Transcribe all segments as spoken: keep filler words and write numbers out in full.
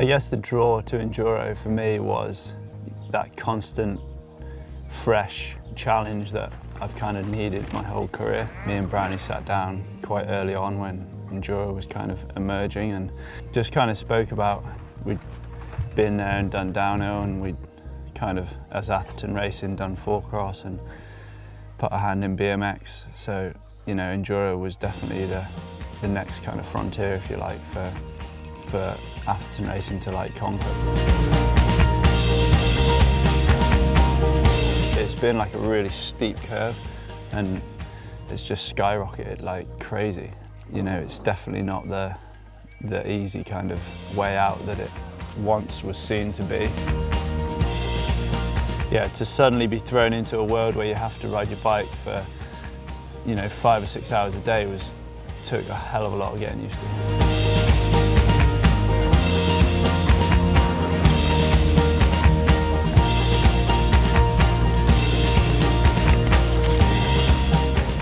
I guess the draw to Enduro for me was that constant, fresh challenge that I've kind of needed my whole career. Me and Brownie sat down quite early on when Enduro was kind of emerging and just kind of spoke about, we'd been there and done downhill, and we'd kind of, as Atherton Racing, done four-cross and put a hand in B M X. So, you know, Enduro was definitely the, the next kind of frontier, if you like, for, for Atherton Racing to, like, conquer. It's been like a really steep curve and it's just skyrocketed like crazy. You know, it's definitely not the, the easy kind of way out that it once was seen to be. Yeah, to suddenly be thrown into a world where you have to ride your bike for, you know, five or six hours a day was, took a hell of a lot of getting used to.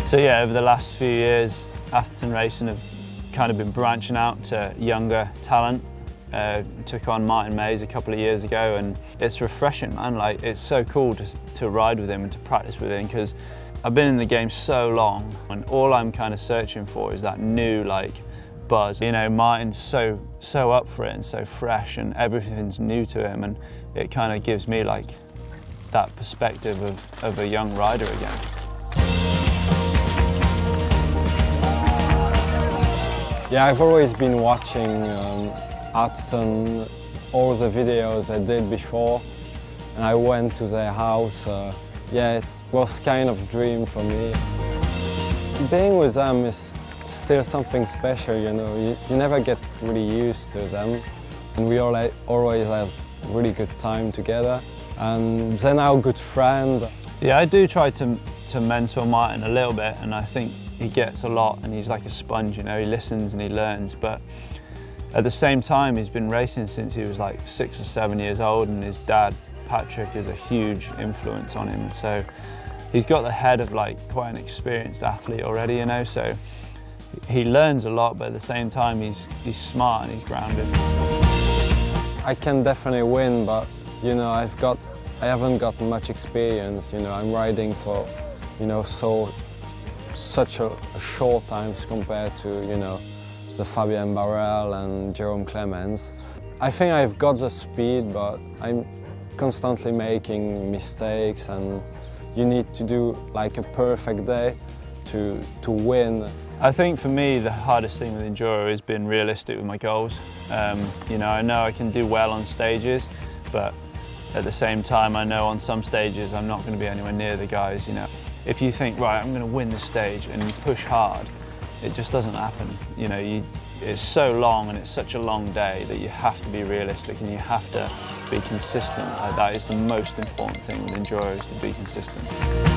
So yeah, over the last few years, Atherton Racing have kind of been branching out to younger talent. Uh, took on Martin Maes a couple of years ago, and it's refreshing, man. Like, it's so cool to, to ride with him and to practice with him, because I've been in the game so long, and all I'm kind of searching for is that new, like, buzz. You know, Martin's so, so up for it and so fresh, and everything's new to him, and it kind of gives me, like, that perspective of, of a young rider again. Yeah, I've always been watching um, Atherton, all the videos I did before, and I went to their house. Uh, yeah, it was kind of a dream for me. Being with them is still something special, you know, you, you never get really used to them. And we all, like, always have really good time together, and they're now good friends. Yeah, I do try to, to mentor Martin a little bit, and I think he gets a lot, and he's like a sponge, you know, he listens and he learns, but at the same time, he's been racing since he was like six or seven years old, and his dad, Patrick, is a huge influence on him. So he's got the head of like quite an experienced athlete already, you know, so he learns a lot, but at the same time, he's, he's smart and he's grounded. I can definitely win, but, you know, I've got, I haven't got much experience, you know, I'm riding for, you know, so such a, a short time compared to, you know, the Fabien Barel and Jerome Clemens. I think I've got the speed, but I'm constantly making mistakes, and you need to do like a perfect day to, to win. I think for me the hardest thing with Enduro is being realistic with my goals. Um, you know, I know I can do well on stages, but at the same time I know on some stages I'm not going to be anywhere near the guys, you know. If you think, right, I'm going to win this stage, and you push hard, it just doesn't happen. You know, you, it's so long and it's such a long day that you have to be realistic and you have to be consistent. Like, that is the most important thing with Enduro, is to be consistent.